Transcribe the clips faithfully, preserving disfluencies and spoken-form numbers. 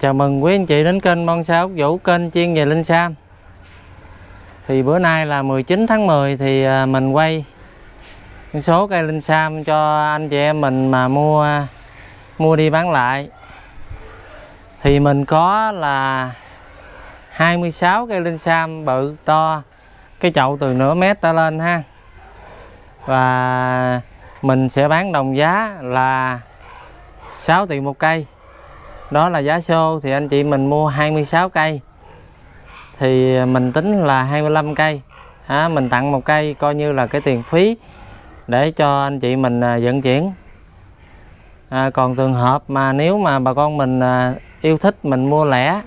Chào mừng quý anh chị đến kênh Bon Sa Út Vũ, kênh chuyên về linh sam. Thì bữa nay là mười chín tháng mười thì mình quay số cây linh sam cho anh chị em mình mà mua mua đi bán lại. Thì mình có là hai mươi sáu cây linh sam bự to, cái chậu từ nửa mét ta lên ha. Và mình sẽ bán đồng giá là sáu triệu một cây. Đó là giá xô, thì anh chị mình mua hai mươi sáu cây thì mình tính là hai mươi lăm cây à, mình tặng một cây coi như là cái tiền phí để cho anh chị mình vận chuyển à, còn trường hợp mà nếu mà bà con mình yêu thích mình mua lẻ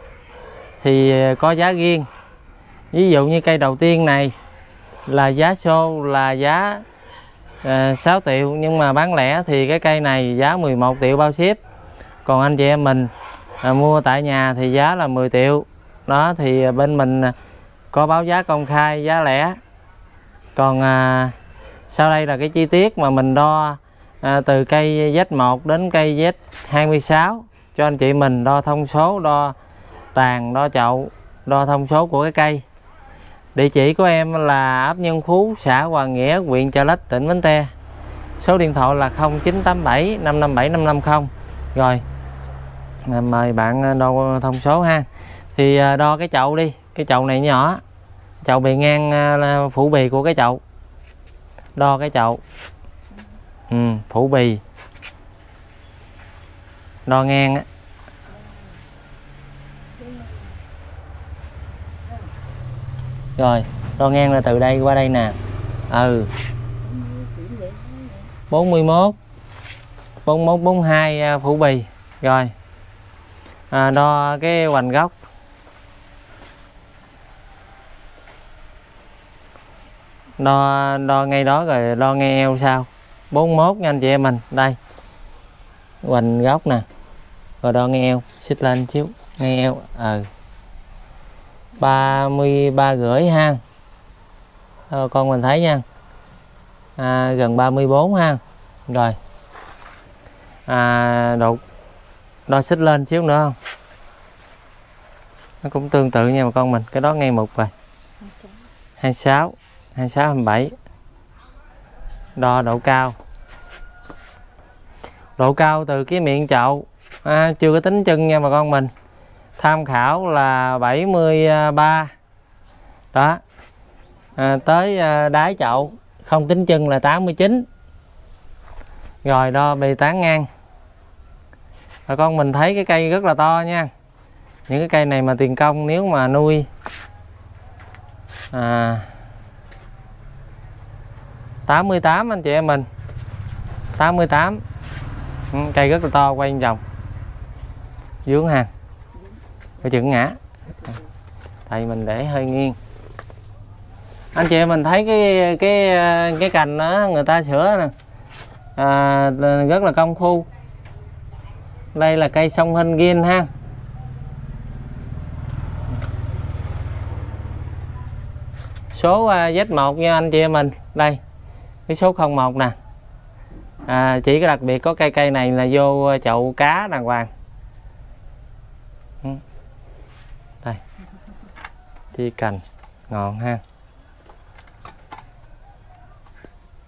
thì có giá riêng. Ví dụ như cây đầu tiên này là giá xô là giá à, sáu triệu, nhưng mà bán lẻ thì cái cây này giá mười một triệu bao ship. Còn anh chị em mình à, mua tại nhà thì giá là mười triệu. Đó thì bên mình có báo giá công khai, giá lẻ. Còn à, sau đây là cái chi tiết mà mình đo à, từ cây Z một đến cây Z hai mươi sáu cho anh chị mình, đo thông số, đo tàn, đo chậu, đo thông số của cái cây. Địa chỉ của em là ấp Nhân Phú, xã Hoàng Nghĩa, huyện Chợ Lách, tỉnh Bến Tre. Số điện thoại là không chín tám bảy năm năm bảy năm năm không. Rồi mời bạn đo thông số ha. Thì đo cái chậu đi, cái chậu này nhỏ, chậu bề ngang phủ bì của cái chậu, đo cái chậu ừ, phủ bì, đo ngang á, rồi đo ngang là từ đây qua đây nè, ừ bốn mươi mốt bốn mươi mốt bốn hai phủ bì. Rồi à, đo cái hoành gốc, đo đo ngay đó, rồi đo ngay eo sau bốn mươi mốt nha anh chị em mình. Đây hoành gốc nè, rồi đo ngay eo, xích lên xíu ngay eo, ừ ba mươi ba rưỡi ha. Rồi, con mình thấy nha, à, gần ba mươi bốn ha. Rồi à, độ đo xích lên xíu nữa không, nó cũng tương tự nha bà con mình. Cái đó ngay mục rồi, hai mươi sáu hai mươi sáu hai mươi bảy. Đo độ cao, độ cao từ cái miệng chậu à, chưa có tính chân nha bà con mình, tham khảo là bảy mươi ba đó à, tới đáy chậu không tính chân là tám mươi chín. Rồi đo bề tán ngang. Bà con mình thấy cái cây rất là to nha. Những cái cây này mà tiền công nếu mà nuôi à, tám mươi tám anh chị em mình, tám mươi tám. Cây rất là to, quay vòng dướng hàng phải chừng ngã, tại mình để hơi nghiêng. Anh chị em mình thấy cái cái cái cành đó người ta sửa nè, à, rất là công phu. Đây là cây sông Hinh Gin ha. Số Z một nha anh chị em mình. Đây cái số không một nè à, chỉ có đặc biệt có cây cây này là vô chậu cá đàng hoàng. Đây chi cành ngọn ha,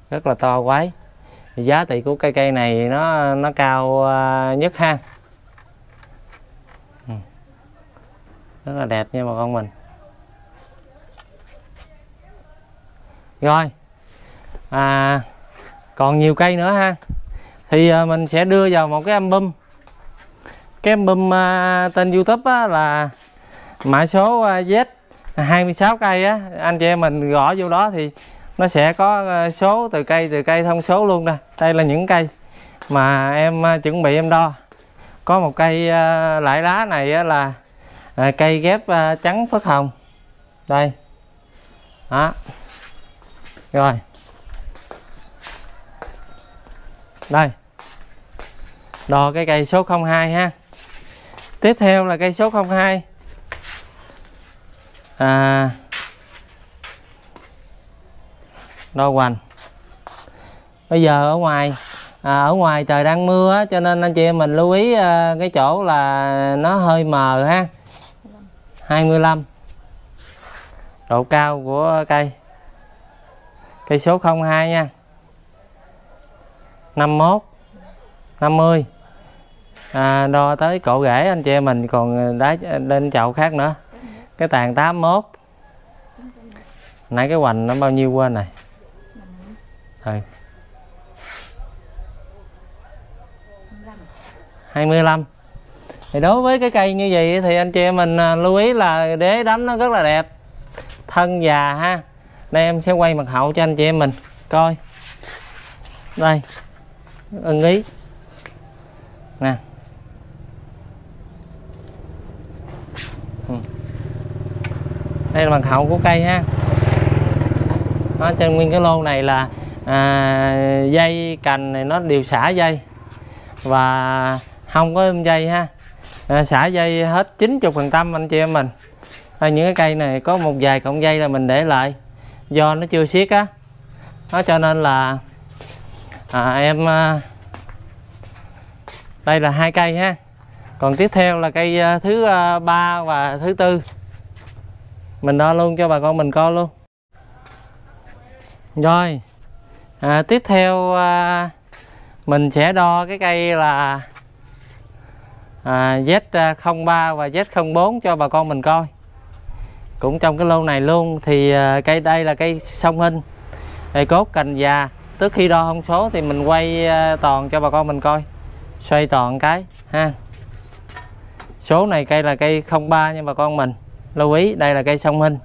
rất là to quái. Giá trị của cây cây này nó nó cao nhất ha, rất là đẹp nha bà con mình. Rồi à, còn nhiều cây nữa ha, thì mình sẽ đưa vào một cái album. Cái album tên YouTube á, là mã số Z hai mươi sáu cây á, anh chị em mình gõ vô đó thì nó sẽ có số từ cây, từ cây thông số luôn nè. Đây là những cây mà em chuẩn bị em đo. Có một cây lại lá này là cây ghép trắng phất hồng. Đây đó. Rồi đây đo cái cây số không hai ha. Tiếp theo là cây số không hai à, đo hoành. Bây giờ ở ngoài à, ở ngoài trời đang mưa á, cho nên anh chị em mình lưu ý à, cái chỗ là nó hơi mờ ha. Hai mươi lăm độ cao của cây, cây số không hai nha. Năm mốt năm mươi à, đo tới cổ rễ anh chị em mình, còn đá lên chậu khác nữa. Cái tàn tám mốt nãy, cái hoành nó bao nhiêu quên này. Ừ. hai mươi lăm thì đối với cái cây như vậy thì anh chị em mình lưu ý là đế đánh nó rất là đẹp, thân già ha. Đây em sẽ quay mặt hậu cho anh chị em mình coi. Đây ưng ý nè. Đây là mặt hậu của cây ha. Đó, trên nguyên cái lô này là à, dây cành này nó đều xả dây và không có ôm dây ha. À, xả dây hết chín mươi phần trăm anh chị em mình. À, những cái cây này có một vài cọng dây là mình để lại do nó chưa siết á. Đó, cho nên là à, em à, đây là hai cây ha. Còn tiếp theo là cây à, thứ à, ba và thứ tư. Mình đo luôn cho bà con mình coi luôn. Rồi à, tiếp theo à, mình sẽ đo cái cây là à, Z không ba và Z không bốn cho bà con mình coi. Cũng trong cái lô này luôn thì à, cây đây là cây sông Hinh, cây cốt cành già. Trước khi đo thông số thì mình quay à, toàn cho bà con mình coi, xoay toàn cái ha. Số này cây là cây không ba nha bà con mình. Lưu ý đây là cây sông Hinh.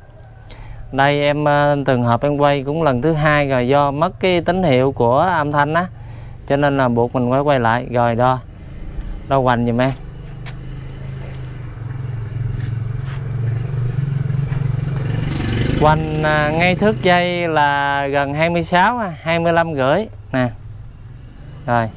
Đây em từng hợp em quay cũng lần thứ hai rồi, do mất cái tín hiệu của âm thanh á, cho nên là buộc mình phải quay lại. Rồi đo, đo hoành giùm em. Hoành ngay thước dây là gần hai mươi sáu, hai mươi lăm rưỡi nè. Rồi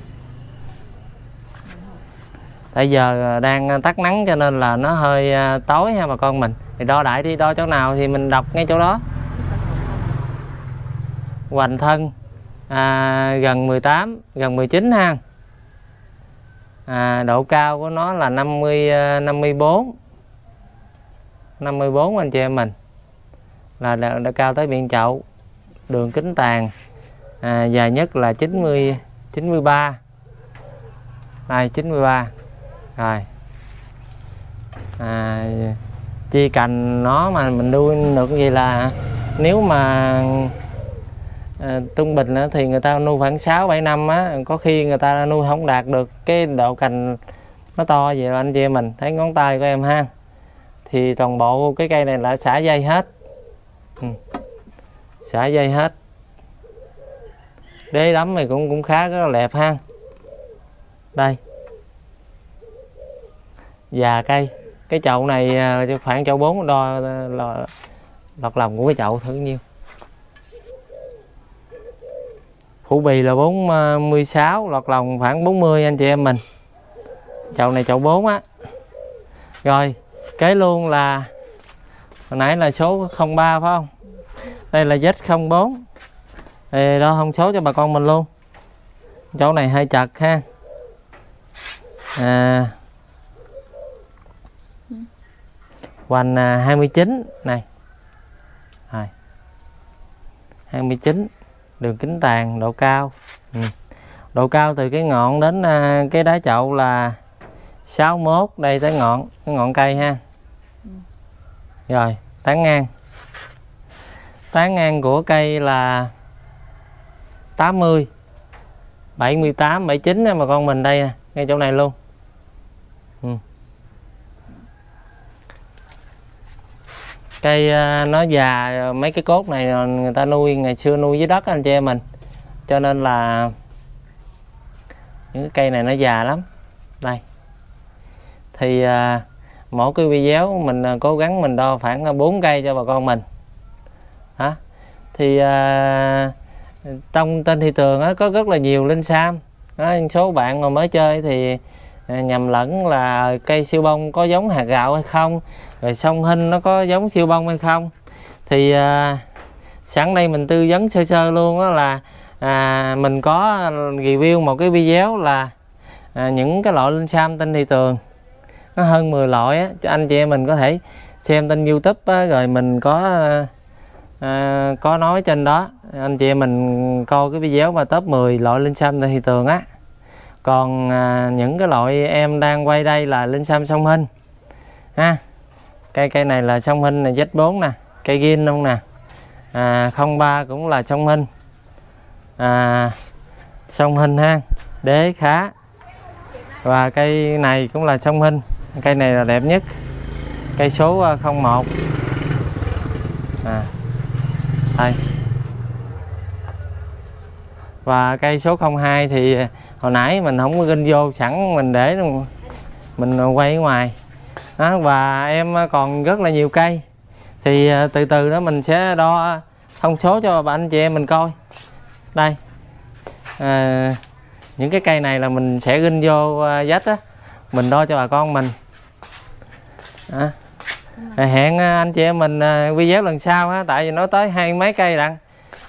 bây giờ đang tắt nắng cho nên là nó hơi tối ha bà con mình. Thì đo đại đi, đo chỗ nào thì mình đọc ngay chỗ đó. Hoành thân à, gần mười tám, gần mười chín ha. À, độ cao của nó là năm mươi, năm mươi bốn, năm mươi bốn anh chị em mình. Là đã, đã cao tới miệng chậu. Đường kính tàn à, dài nhất là chín mươi, chín mươi ba. Đây chín mươi ba. Rồi à, chi cành nó mà mình đuôi được vậy là nếu mà à, trung bình á, thì người ta nuôi khoảng sáu bảy năm á, có khi người ta nuôi không đạt được cái độ cành nó to vậy. Là anh chị em mình thấy ngón tay của em ha, thì toàn bộ cái cây này là xả dây hết. Ừ. Xả dây hết. Đế đấm này cũng cũng khá rất là đẹp ha. Đây già cây. Cái chậu này khoảng chậu bốn, đo là lọt lòng của cái chậu thử nhiêu. Phủ bì là bốn mươi sáu, lọt lòng khoảng bốn mươi anh chị em mình. Chậu này chậu bốn á. Rồi kế luôn là hồi nãy là số không ba phải không? Đây là Z không bốn. Đây đo thông số cho bà con mình luôn. Chỗ này hơi chật ha. À, hoành hai mươi chín này. Rồi. hai mươi chín, đường kính tàn, độ cao. Ừ. Độ cao từ cái ngọn đến cái đá chậu là sáu mốt, đây tới ngọn, cái ngọn cây ha. Rồi, tán ngang. Tán ngang của cây là tám mươi, bảy mươi tám, bảy mươi chín mà con mình đây nè, ngay chỗ này luôn. Ừ. Cây nó già, mấy cái cốt này người ta nuôi ngày xưa nuôi dưới đất anh chị em mình, cho nên là những cái cây này nó già lắm. Đây thì mỗi cái video mình cố gắng mình đo khoảng bốn cây cho bà con mình. Hả? Thì trong trên thị trường có rất là nhiều linh sam. Đó, số bạn mà mới chơi thì nhầm lẫn là cây siêu bông có giống hạt gạo hay không, rồi sông Hinh nó có giống siêu bông hay không. Thì à, sẵn đây mình tư vấn sơ sơ luôn, đó là à, mình có review một cái video là à, những cái loại linh sam trên thị trường nó hơn mười loại á, cho anh chị em mình có thể xem trên YouTube á, rồi mình có à, có nói trên đó, anh chị em mình coi cái video mà top mười loại linh sam trên thị trường á. Còn à, những cái loại em đang quay đây là linh sam sông Hinh ha. Cây cây này là sông Hinh, là Z bốn nè, cây gin luôn nè, à, không ba cũng là sông Hinh, à, sông Hinh ha, đế khá. Và cây này cũng là sông Hinh, cây này là đẹp nhất, cây số không một à, đây. Và cây số không hai thì hồi nãy mình không có ginh vô, sẵn mình để mình quay ở ngoài đó. Và em còn rất là nhiều cây, thì từ từ đó mình sẽ đo thông số cho bà anh chị em mình coi. Đây à, những cái cây này là mình sẽ ginh vô vách á, mình đo cho bà con mình à. Hẹn anh chị em mình video lần sau á, tại vì nó tới hai mấy cây đặng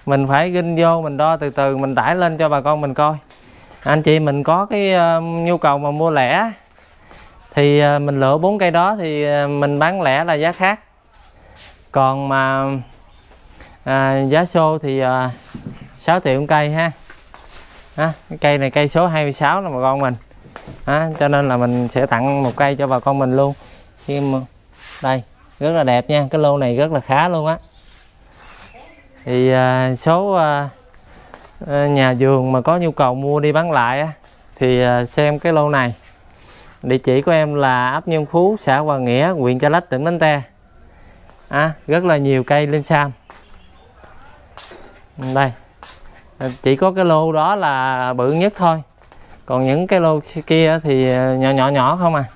mình phải ginh vô, mình đo từ từ mình tải lên cho bà con mình coi. Anh chị mình có cái uh, nhu cầu mà mua lẻ thì uh, mình lựa bốn cây đó thì uh, mình bán lẻ là giá khác. Còn mà uh, giá xô thì uh, sáu triệu một cây ha. À, cái cây này cây số hai mươi sáu là bà con mình. À, cho nên là mình sẽ tặng một cây cho bà con mình luôn. Đây, rất là đẹp nha, cái lô này rất là khá luôn á. Thì uh, số uh, nhà vườn mà có nhu cầu mua đi bán lại á, thì xem cái lô này. Địa chỉ của em là ấp Nhân Phú, xã Hòa Nghĩa, huyện Chợ Lách, tỉnh Bến Tre à, rất là nhiều cây linh sam. Đây chỉ có cái lô đó là bự nhất thôi, còn những cái lô kia thì nhỏ nhỏ nhỏ không à.